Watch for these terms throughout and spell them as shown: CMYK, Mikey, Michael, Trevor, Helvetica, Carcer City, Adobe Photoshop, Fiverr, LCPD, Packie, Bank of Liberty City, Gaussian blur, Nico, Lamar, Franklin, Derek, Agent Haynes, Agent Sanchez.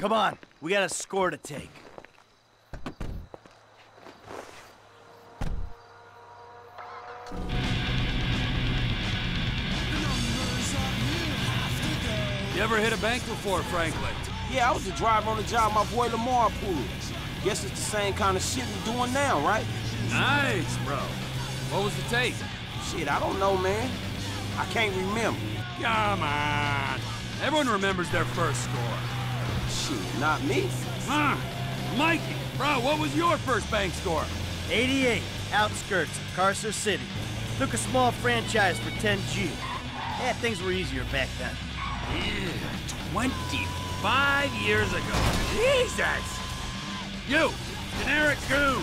Come on, we got a score to take. You ever hit a bank before, Franklin? Yeah, I was the driver on the job my boy Lamar pulled. Guess it's the same kind of shit we're doing now, right? Nice, bro. What was the take? Shit, I don't know, man. I can't remember. Come on. Everyone remembers their first score. Shit, not me. Huh? Mikey, bro, what was your first bank score? 88, outskirts of Carcer City. Took a small franchise for 10G. Yeah, things were easier back then. Yeah, 25 years ago. Jesus! You, generic goon.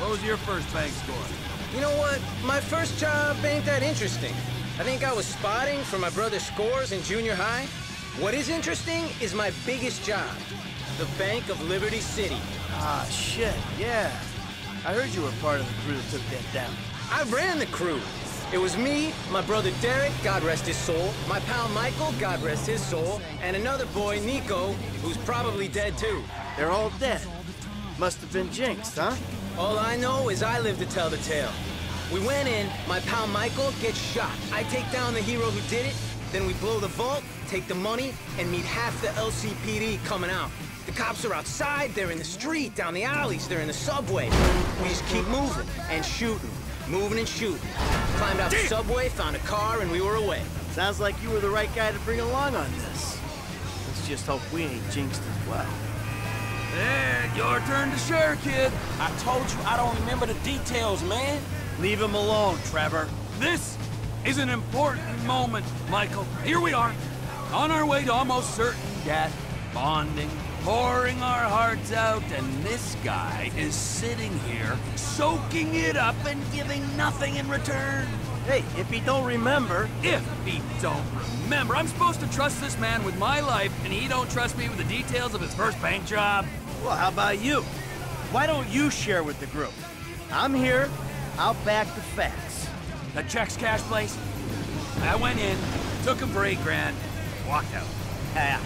What was your first bank score? You know what? My first job ain't that interesting. I think I was spotting for my brother's scores in junior high. What is interesting is my biggest job, the Bank of Liberty City. Ah, shit, yeah. I heard you were part of the crew that took that down. I ran the crew. It was me, my brother Derek, God rest his soul, my pal Michael, God rest his soul, and another boy, Nico, who's probably dead too. They're all dead. Must have been jinxed, huh? All I know is I live to tell the tale. We went in, my pal Michael gets shot. I take down the hero who did it, then we blow the vault, take the money, and meet half the LCPD coming out. The cops are outside, they're in the street, down the alleys, they're in the subway. We just keep moving and shooting. Moving and shooting. Climbed out the subway, found a car, and we were away. Sounds like you were the right guy to bring along on this. Let's just hope we ain't jinxed as well. Yeah, your turn to share, kid. I told you I don't remember the details, man. Leave him alone, Trevor. This is an important moment, Michael. Here we are, on our way to almost certain death, bonding, pouring our hearts out, and this guy is sitting here, soaking it up and giving nothing in return. Hey, if he don't remember... If he don't remember, I'm supposed to trust this man with my life, and he don't trust me with the details of his first bank job. Well, how about you? Why don't you share with the group? I'm here, I'll back the facts. The checks cash place? I went in, took him for $8 grand, walked out. Yeah.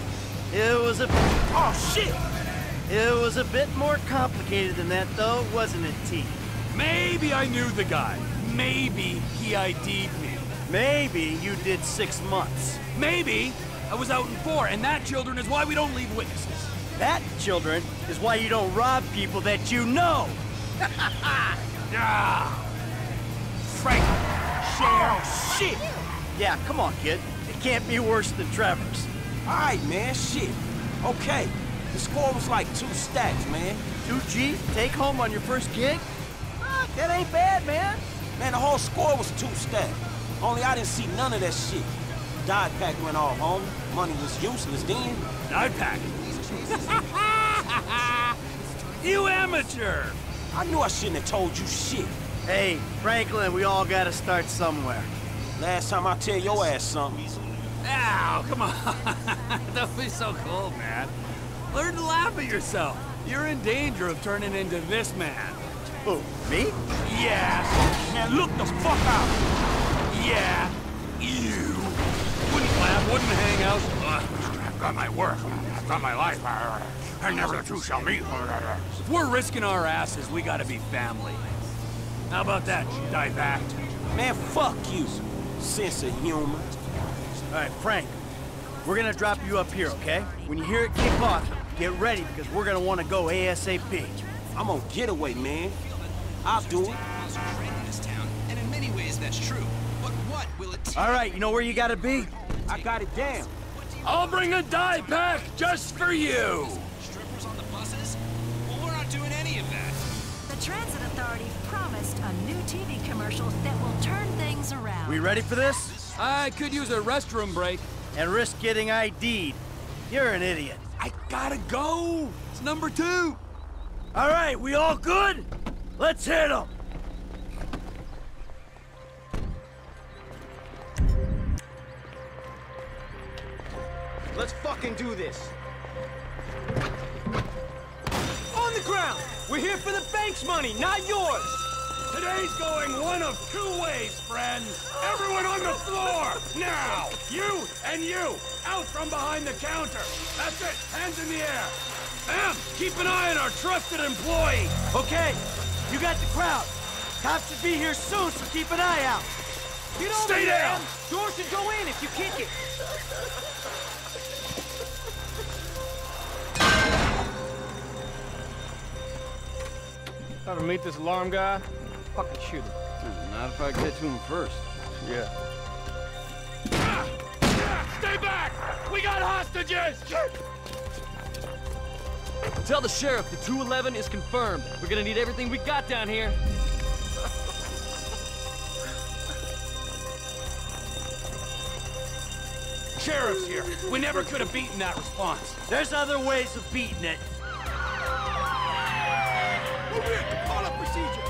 It was a bit more complicated than that, though, wasn't it, T? Maybe I knew the guy. Maybe he ID'd me. Maybe you did 6 months. Maybe I was out in 4, and that, children, is why we don't leave witnesses. That, children, is why you don't rob people that you know. Frank, shit. Yeah, come on, kid. It can't be worse than Trevor's. All right, man, shit. Okay, the score was like 2 stacks, man. 2G, take home on your first gig? Fuck, that ain't bad, man. Man, the whole score was 2 stacks. Only I didn't see none of that shit. Dod pack went off, homie. Money was useless then. Dod pack? You amateur! I knew I shouldn't have told you shit. Hey, Franklin, we all gotta start somewhere. Last time I tell your ass something. Ow, come on. Don't be so cold, man. Learn to laugh at yourself. You're in danger of turning into this man. Who, me? Yeah. Man, look the fuck out. Yeah. You. Wouldn't laugh, wouldn't hang out. I've got my work. I've got my life. And never the two shall meet. If we're risking our asses, we gotta be family. How about that, you dive back? Man, fuck you. Sense of humor. All right, Frank, we're gonna drop you up here, okay? When you hear it kick off, get ready, because we're gonna wanna go ASAP. I'm on getaway, man. I'll do it. And in many ways, that's true. But what will it... All right, you know where you gotta be? I got it down. I'll bring a dive pack just for you. Strippers on the buses? Well, we're not doing any of that. The Transit Authority promised a new TV commercial that will turn things around. We ready for this? I could use a restroom break. And risk getting ID'd. You're an idiot. I gotta go. It's number 2. All right, we all good? Let's hit him. Let's fucking do this. On the ground. We're here for the bank's money, not yours. Today's going one of two ways, friends. Everyone on the floor, now! You and you, out from behind the counter. That's it, hands in the air. Em, keep an eye on our trusted employee. Okay, you got the crowd. Cops should be here soon, so keep an eye out. Get over Stay here, down! Em. Door should go in if you kick it. Ever meet this alarm guy? Fucking shoot him. Not if I get to him first. Yeah. Stay back! We got hostages! Tell the sheriff the 211 is confirmed. We're gonna need everything we got down here. Sheriff's here. We never could have beaten that response. There's other ways of beating it. Move in! Call up procedure!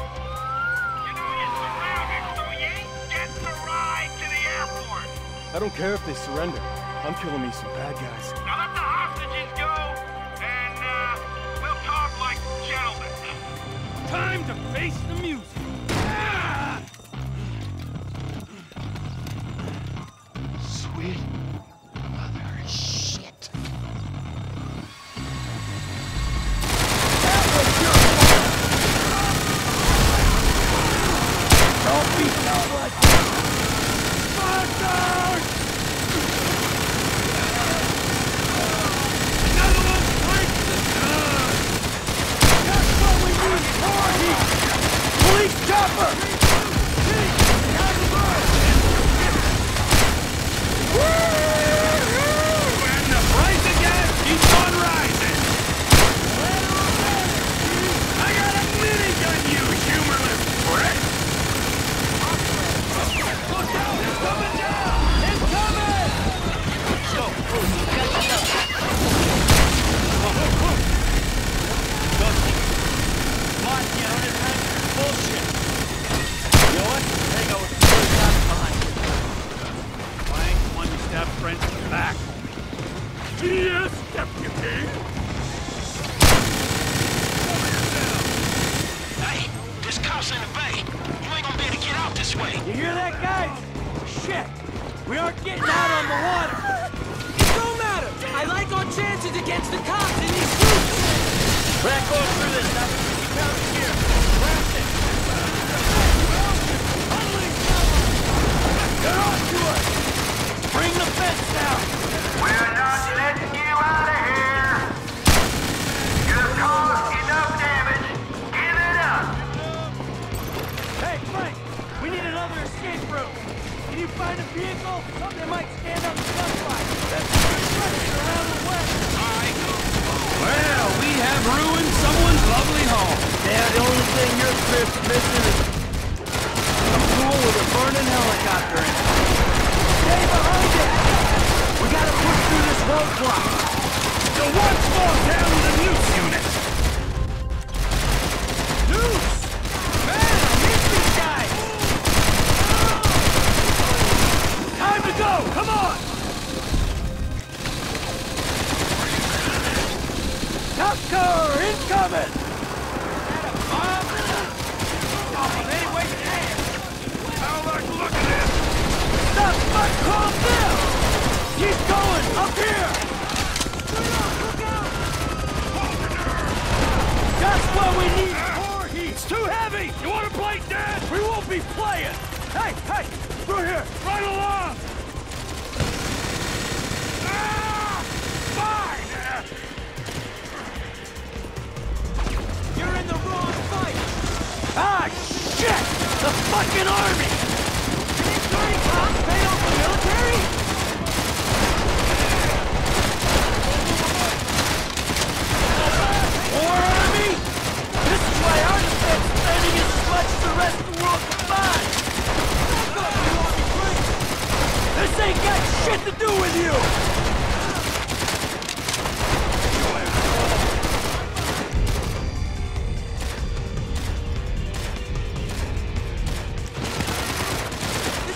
You know you surrounded, so you ain't getting the ride to the airport! I don't care if they surrender. I'm killing me some bad guys. Now let the hostages go, and, we'll talk like gentlemen. Time to face the music! Ah! Sweet mother of shit. This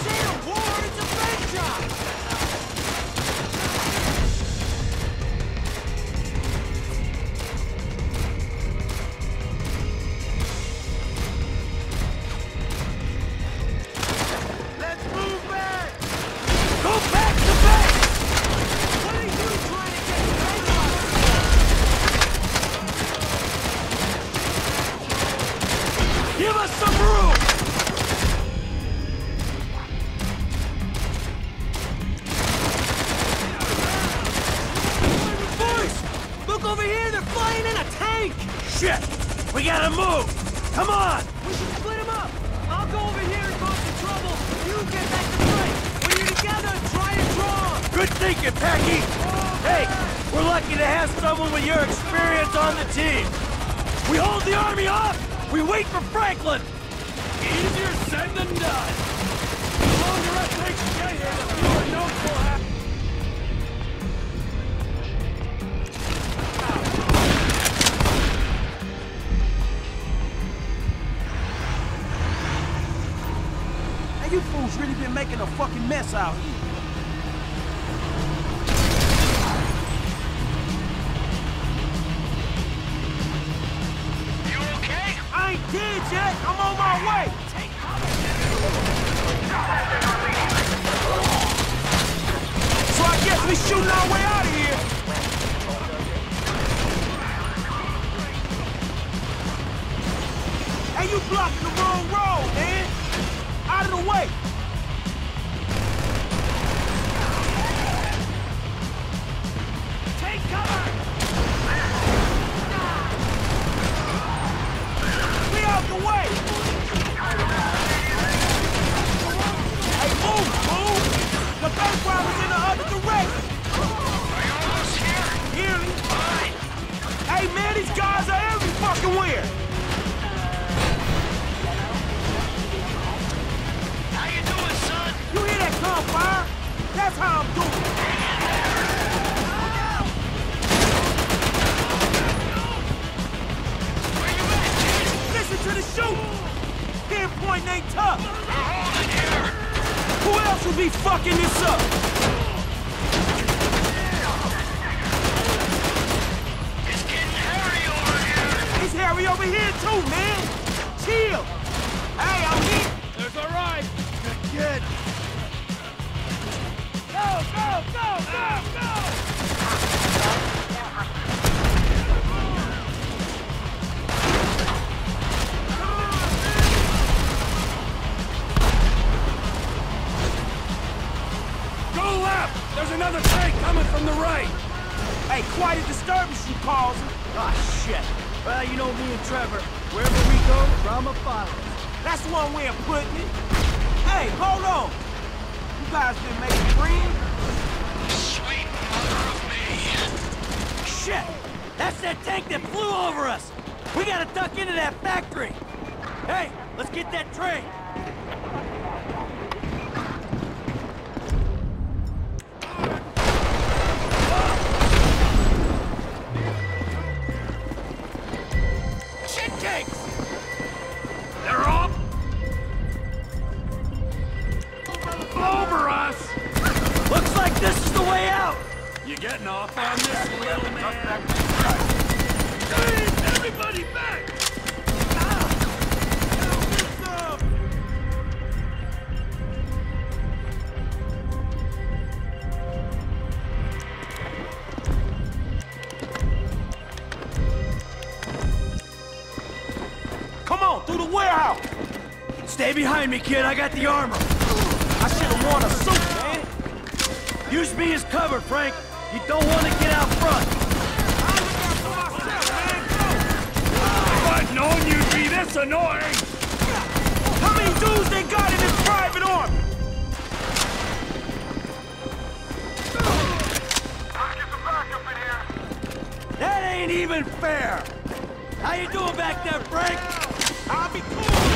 ain't a war, it's a bank job! plane and a tank! Shit! We gotta move! Come on! We should split them up! I'll go over here and cause the trouble! You get back to fight! When you're together, try and draw! Good thinking, Packie! Oh, hey, man. We're lucky to have someone with your experience on the team! We hold the army up! We wait for Franklin! Easier said than done! The longer it takes to get here, the fewer notes will happen! You fools really been making a fucking mess out here. You okay? I ain't dead yet. I'm on my way. Take cover. So I guess we shooting our way out of here. Hey, you blocking the wrong road, man. Out of the way! Take cover! Be out the way! Hey, move, move! The bank robber's in the other direction! Are you almost here? Nearly. Fine. Hey, man, these guys are every fucking where! Fire. That's how I'm doing it. Where you at, kid? Listen to the shooting. Pinpoint ain't tough. We're holding here. Who else would be fucking this up? It's getting hairy over here. It's hairy over here too, man. Chill. Hey, I'm here. There's all right. Good kid. Go, go, go, go, go! Go left! There's another tank coming from the right! Hey, quite a disturbance you caused. Ah, shit. Well, you know me and Trevor. Wherever we go, drama follows. That's one way of putting it. Hey, hold on! You guys been making friends? Sweet mother of me! Shit! That's that tank that flew over us! We gotta duck into that factory! Hey, let's get that train! Stay behind me, kid. I got the armor. I should have worn a suit, man. Use me as cover, Frank. You don't want to get out front. I'll look out for myself, man. Go. If I'd known you'd be this annoying. How many dudes they got in this private army? Let's get some backup in here. That ain't even fair. How you doing back there, Frank? I'll be cool.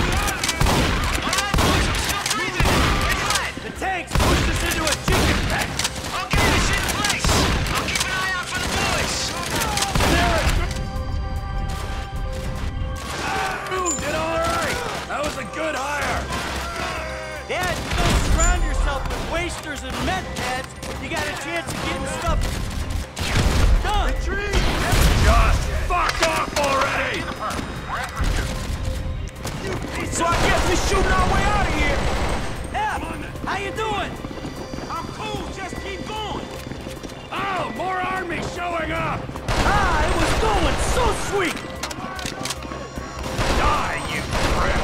Tanks pushed us into a chicken pen. I'll get this in place. I'll keep an eye out for the boys. Derek! You did all right. That was a good hire. Dad, you don't surround yourself with wasters and med pads. You got a chance of getting stuff done. Retreat! Just fuck off already! So I guess we're shooting our way out of here. How you doing? I'm cool, just keep going. Oh, more army showing up! Ah, it was going so sweet! Die, you prick!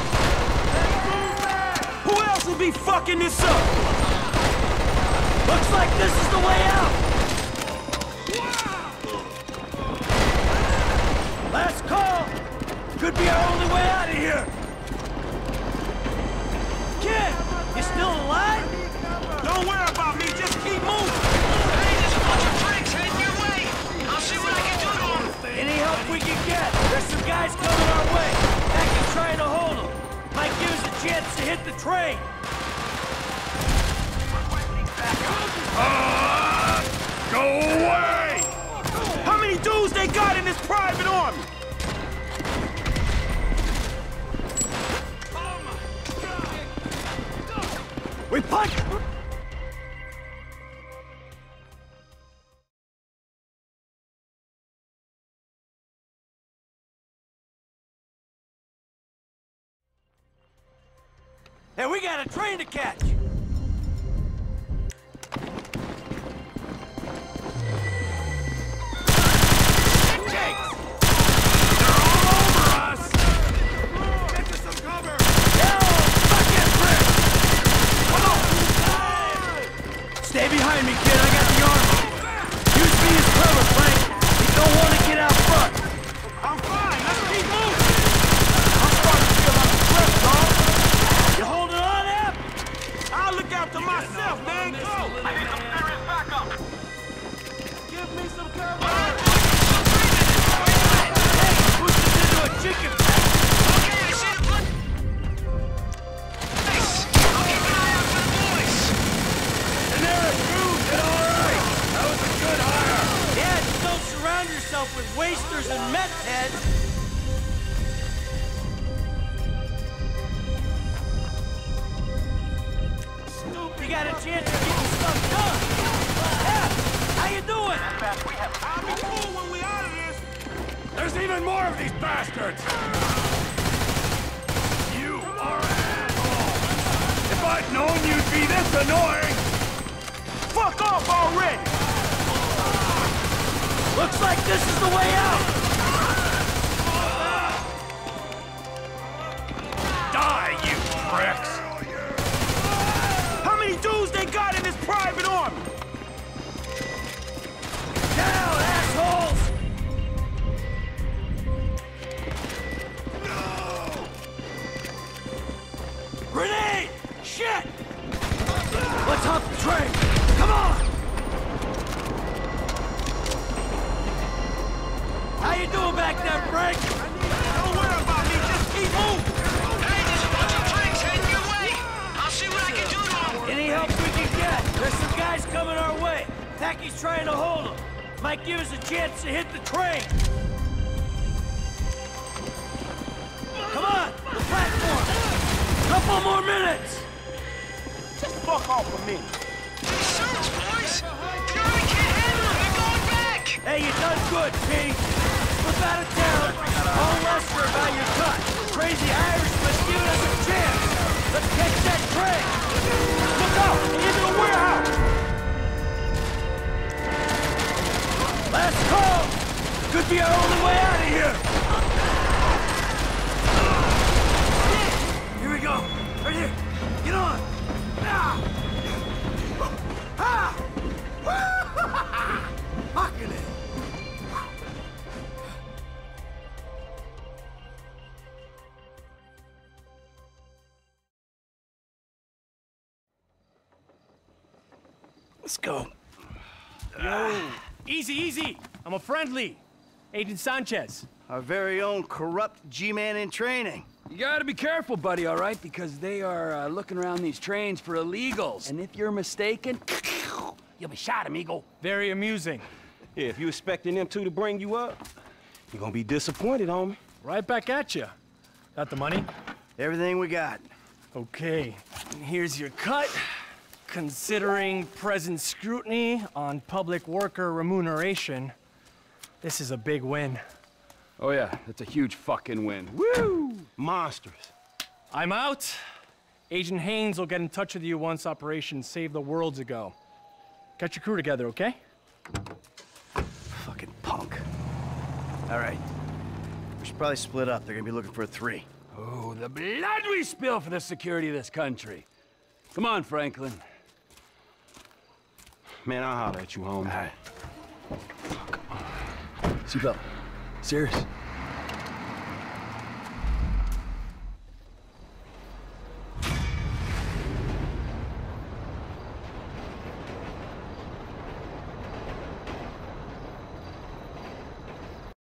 Who else will be fucking this up? Looks like this is the way out! Wow. be our only way out of here! Kid, you still alive? Don't worry about me, just keep moving! Hey, there's a bunch of pranks heading your way! I'll see what I can do to them! Any help we can get! There's some guys coming our way! Packie's trying to hold them! Might give us a chance to hit the train! Go away! How many dudes they got in this private army? Oh my God. We punch! Hey, we got a train to catch! Stay behind me, kid. I got the armor. Use me as cover, Frank. We don't want to get out front. I'm fine. Let's keep moving. I'm starting to feel like a trip, dog. You holding on, Ab? I'll look after myself, man. Go. I need some serious backup. Give me some cover. Hey, push this into a chicken. Okay, I see the button. Alright! That was a good hire! Yeah, just don't surround yourself with wasters and meth heads! Stupid! You got a chance of getting stuff done! Yeah! How you doing? I'll be cool when we out of this! There's even more of these bastards! You are an asshole! If I'd known you'd be this annoying! Fuck off already! Looks like this is the way out! Die, you pricks! How many dudes they got in this private army? Down, assholes! No! Grenade! Shit! Let's hop the train! Come on! How you doing back there, Frank? Don't worry about me, just keep moving! Hey, there's a bunch of pranks heading your way! I'll see what I can do to them! Any help we can get! There's some guys coming our way! Packie's trying to hold them! Might give us a chance to hit the train! Come on! The platform! Couple more minutes! Just fuck off of me! Search, boys! You're right, can't handle them! They're going back! Hey, you done good, P. Slip out of town. Don't whisper about your cut. Crazy Irishman giving us a chance. Let's catch that train! Look out! Into the warehouse! Last call! Could be our only way out of here! Here we go! Right here! Get on! Now! Ha! Fucking it! Let's go. Yo. Easy, easy. I'm a friendly. Agent Sanchez. Our very own corrupt G-man in training. You gotta be careful, buddy, all right? Because they are looking around these trains for illegals. And if you're mistaken, you'll be shot, amigo. Very amusing. Yeah, if you expecting them two to bring you up, you're gonna be disappointed, homie. Right back at you. Got the money? Everything we got. Okay. And here's your cut. Considering present scrutiny on public worker remuneration, this is a big win. Oh yeah, that's a huge fucking win. Woo! Monsters. I'm out. Agent Haynes will get in touch with you once Operation Save the World's ago. Get your crew together, okay? Fucking punk. All right. We should probably split up. They're gonna be looking for a three. Oh, the blood we spill for the security of this country. Come on, Franklin. Man, I'll holler at you, homie. All right. Seatbelt. Serious.